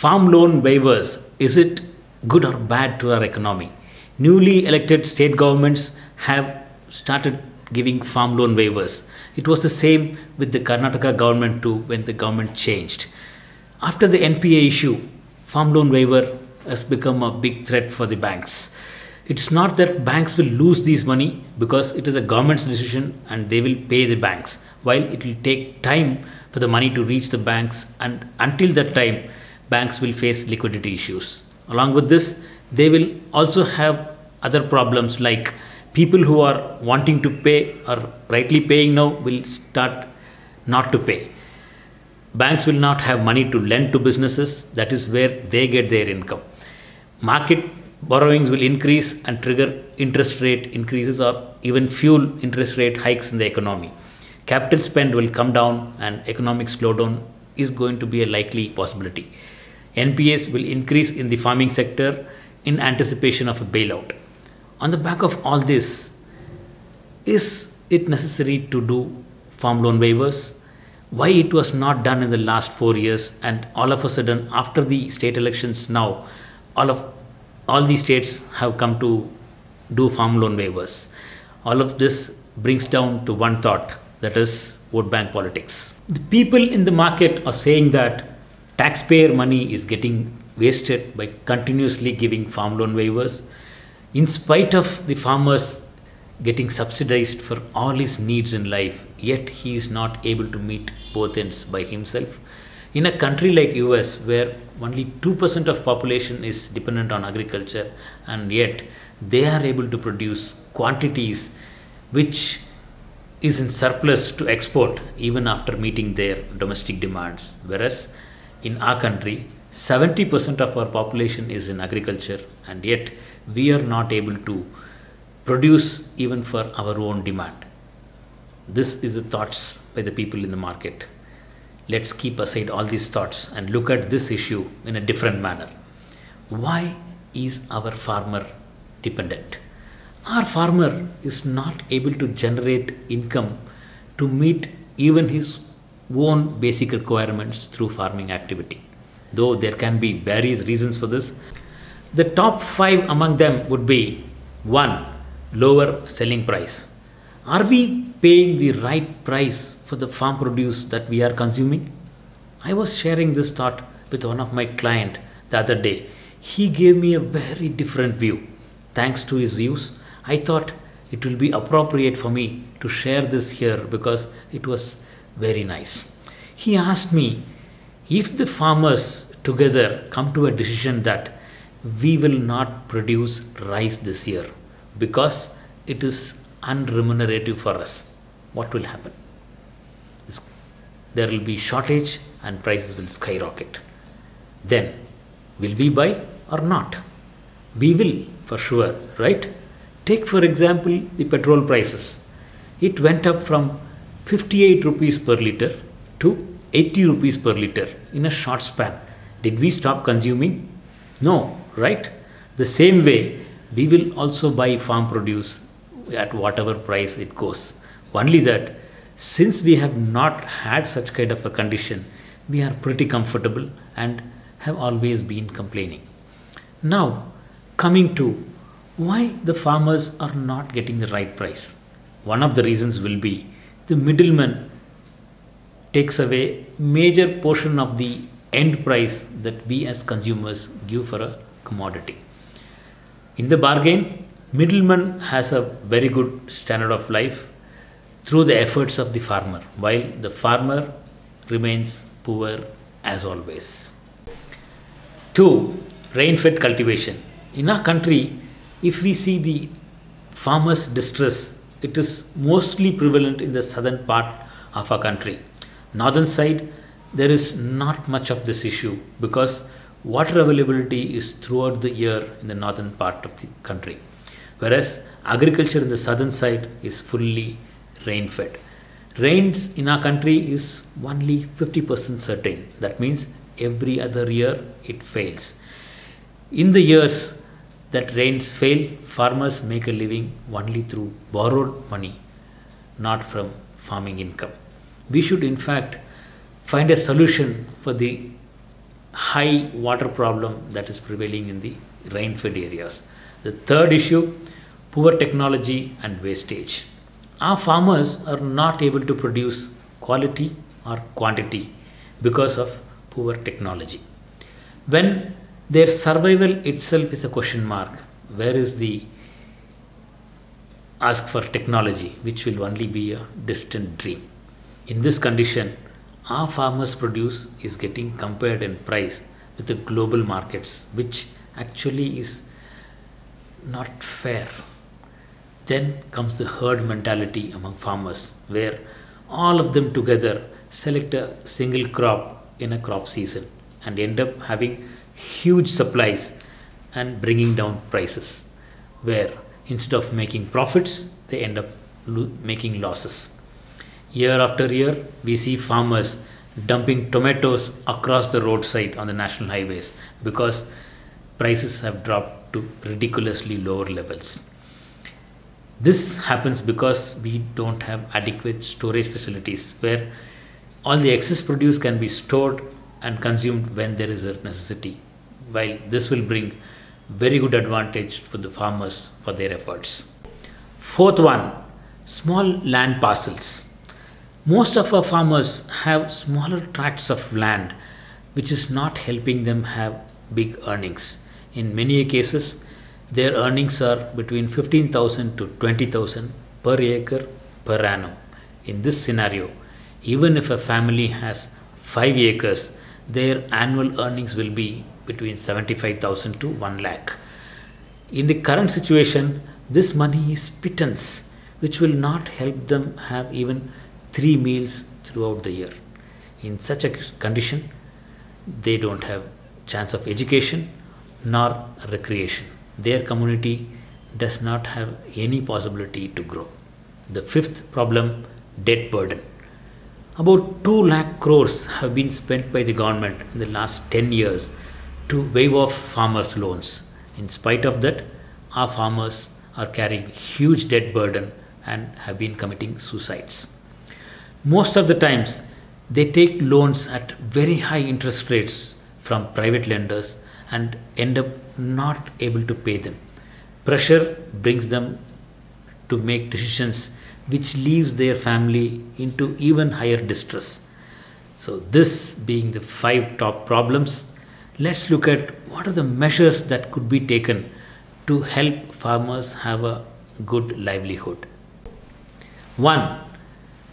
Farm loan waivers, is it good or bad to our economy? Newly elected state governments have started giving farm loan waivers. It was the same with the Karnataka government too when the government changed. After the NPA issue, farm loan waiver has become a big threat for the banks. It's not that banks will lose this money because it is a government's decision and they will pay the banks, while it will take time for the money to reach the banks, and until that time banks will face liquidity issues. Along with this, they will also have other problems like people who are wanting to pay or rightly paying now will start not to pay. Banks will not have money to lend to businesses, that is where they get their income. Market borrowings will increase and trigger interest rate increases or even fuel interest rate hikes in the economy. Capital spend will come down and economic slowdown is going to be a likely possibility. NPS will increase in the farming sector in anticipation of a bailout. On the back of all this, is it necessary to do farm loan waivers? Why it was not done in the last 4 years, and all of a sudden after the state elections now, all these states have come to do farm loan waivers. All of this brings down to one thought, that is vote bank politics. The people in the market are saying that taxpayer money is getting wasted by continuously giving farm loan waivers, in spite of the farmers getting subsidized for all his needs in life, yet he is not able to meet both ends by himself. In a country like US where only 2% of population is dependent on agriculture, and yet they are able to produce quantities which is in surplus to export even after meeting their domestic demands. Whereas in our country, 70% of our population is in agriculture, and yet we are not able to produce even for our own demand. This is the thoughts by the people in the market. Let's keep aside all these thoughts and look at this issue in a different manner. Why is our farmer dependent? Our farmer is not able to generate income to meet even his own basic requirements through farming activity, though there can be various reasons for this. The top 5 among them would be: 1. Lower selling price. Are we paying the right price for the farm produce that we are consuming? I was sharing this thought with one of my clients the other day. He gave me a very different view. Thanks to his views, I thought it will be appropriate for me to share this here because it was very nice. He asked me, if the farmers together come to a decision that we will not produce rice this year because it is unremunerative for us, what will happen? There will be shortage and prices will skyrocket. Then will we buy or not? We will for sure, right? Take for example the petrol prices. It went up from 58 rupees per litre to 80 rupees per litre in a short span. Did we stop consuming? No, right? The same way we will also buy farm produce at whatever price it goes. Only that since we have not had such kind of a condition, we are pretty comfortable and have always been complaining. Now coming to why the farmers are not getting the right price. One of the reasons will be the middleman takes away major portion of the end price that we as consumers give for a commodity. In the bargain, middleman has a very good standard of life through the efforts of the farmer, while the farmer remains poor as always. 2. Rain-fed cultivation. In our country, if we see the farmers' distress, it is mostly prevalent in the southern part of our country. Northern side, there is not much of this issue because water availability is throughout the year in the northern part of the country, whereas agriculture in the southern side is fully rain fed. Rains in our country is only 50% certain. That means every other year it fails. In the years that rains fail, farmers make a living only through borrowed money, not from farming income. We should in fact find a solution for the high water problem that is prevailing in the rain-fed areas. The third issue, poor technology and wastage. Our farmers are not able to produce quality or quantity because of poor technology. When their survival itself is a question mark, where is the ask for technology, which will only be a distant dream? In this condition, our farmers' produce is getting compared in price with the global markets, which actually is not fair. Then comes the herd mentality among farmers, where all of them together select a single crop in a crop season and end up having huge supplies and bringing down prices, where instead of making profits, they end up making losses. Year after year, we see farmers dumping tomatoes across the roadside on the national highways because prices have dropped to ridiculously lower levels. This happens because we don't have adequate storage facilities where all the excess produce can be stored and consumed when there is a necessity, while this will bring very good advantage for the farmers for their efforts. Fourth one, small land parcels. Most of our farmers have smaller tracts of land, which is not helping them have big earnings. In many cases, their earnings are between 15,000 to 20,000 per acre per annum. In this scenario, even if a family has 5 acres, their annual earnings will be between 75,000 to 1 lakh. In the current situation, this money is pittance, which will not help them have even 3 meals throughout the year. In such a condition, they don't have chance of education nor recreation. Their community does not have any possibility to grow. The fifth problem, debt burden. About 2 lakh crores have been spent by the government in the last 10 years to waive off farmers' loans. In spite of that, our farmers are carrying huge debt burden and have been committing suicides. Most of the times, they take loans at very high interest rates from private lenders and end up not able to pay them. Pressure brings them to make decisions which leaves their family into even higher distress. So this being the 5 top problems, let's look at what are the measures that could be taken to help farmers have a good livelihood. 1.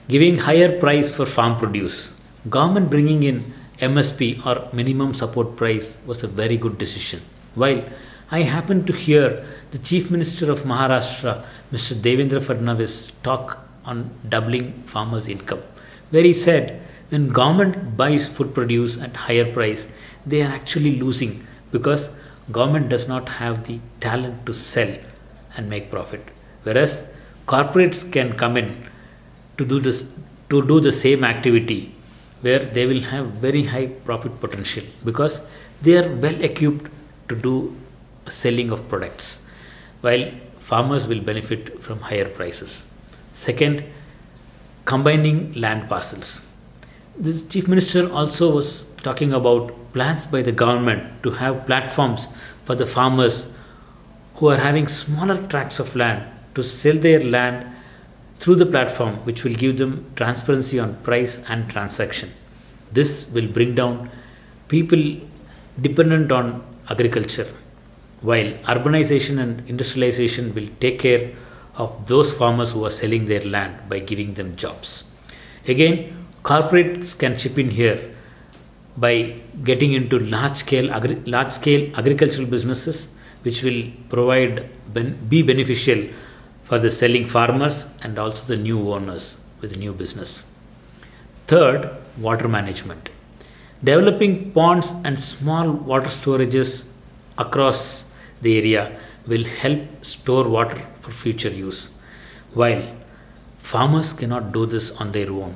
Giving higher price for farm produce. Government bringing in MSP or minimum support price was a very good decision. While I happened to hear the Chief Minister of Maharashtra, Mr. Devendra Fadnavis, talk on doubling farmers' income, where he said when government buys food produce at higher price, they are actually losing because government does not have the talent to sell and make profit, whereas corporates can come in to do the same activity where they will have very high profit potential because they are well equipped to do selling of products, while farmers will benefit from higher prices. Second, combining land parcels. This Chief Minister also was talking about plans by the government to have platforms for the farmers who are having smaller tracts of land to sell their land through the platform, which will give them transparency on price and transaction. This will bring down people dependent on agriculture, while urbanization and industrialization will take care of those farmers who are selling their land by giving them jobs. Again, corporates can chip in here by getting into large-scale agricultural businesses, which will be beneficial for the selling farmers and also the new owners with new business. Third, water management. Developing ponds and small water storages across the area will help store water for future use. While farmers cannot do this on their own,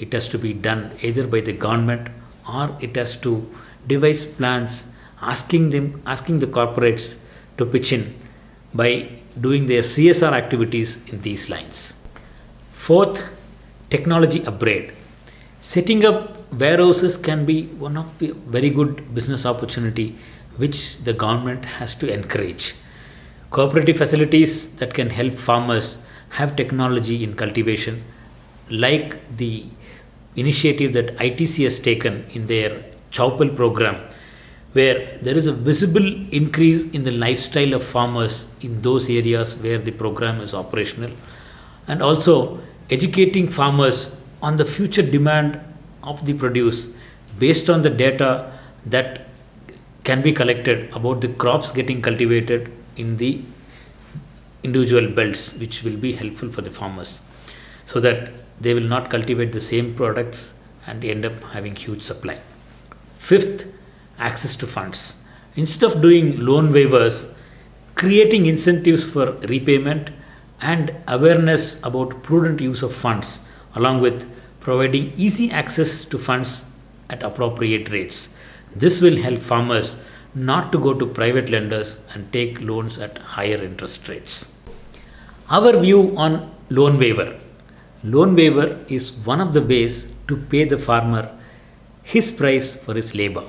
it has to be done either by the government or it has to devise plans asking the corporates to pitch in by doing their CSR activities in these lines. Fourth, technology upgrade. Setting up warehouses can be one of the very good business opportunity which the government has to encourage. Cooperative facilities that can help farmers have technology in cultivation, like the initiative that ITC has taken in their Chaupal program, where there is a visible increase in the lifestyle of farmers in those areas where the program is operational, and also educating farmers on the future demand of the produce based on the data that can be collected about the crops getting cultivated in the individual belts, which will be helpful for the farmers so that they will not cultivate the same products and end up having huge supply. Fifth, access to funds. Instead of doing loan waivers, creating incentives for repayment and awareness about prudent use of funds, along with providing easy access to funds at appropriate rates. This will help farmers not to go to private lenders and take loans at higher interest rates. Our view on loan waiver. Loan waiver is one of the ways to pay the farmer his price for his labor.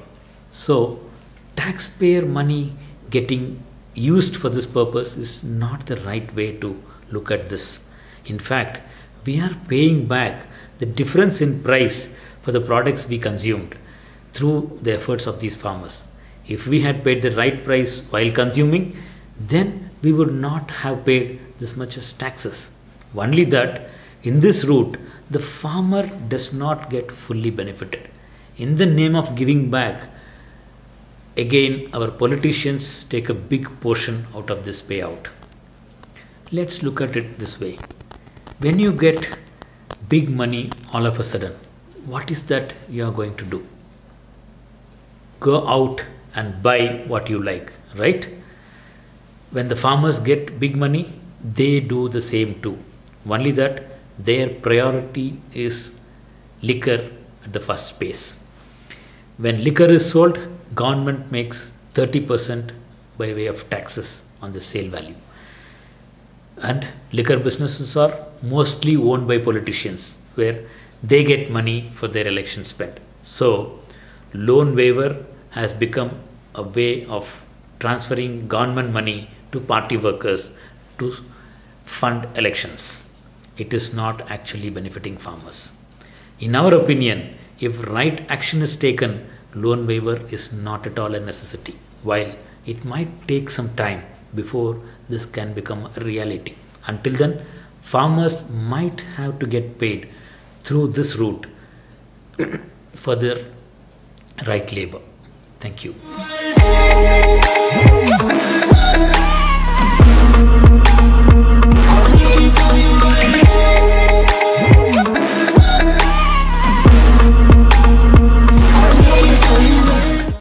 So, taxpayer money getting used for this purpose is not the right way to look at this. In fact, we are paying back the difference in price for the products we consumed through the efforts of these farmers. If we had paid the right price while consuming, then we would not have paid this much as taxes. Only that, in this route, the farmer does not get fully benefited. In the name of giving back, again, our politicians take a big portion out of this payout. Let's look at it this way. When you get big money all of a sudden, what is that you are going to do? Go out and buy what you like, right? When the farmers get big money, they do the same too. Only that their priority is liquor at the first place. When liquor is sold, government makes 30% by way of taxes on the sale value. And liquor businesses are mostly owned by politicians, where they get money for their election spend. So, loan waiver has become a way of transferring government money to party workers to fund elections. It is not actually benefiting farmers. In our opinion, if right action is taken, loan waiver is not at all a necessity, while it might take some time before this can become a reality. Until then, farmers might have to get paid through this route for their right labor. Thank you.